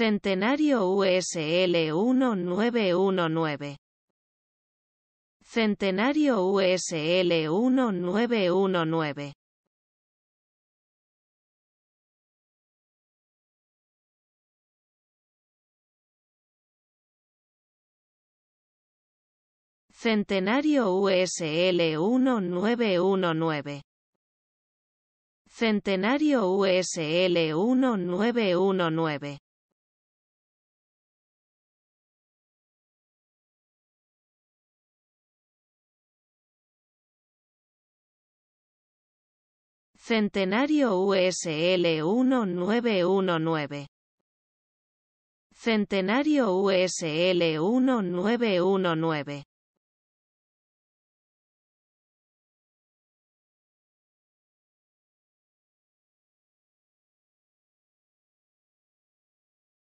Centenario USL1919. Centenario USL1919. Centenario USL1919. Centenario USL1919. Centenario USL1919. Centenario USL1919.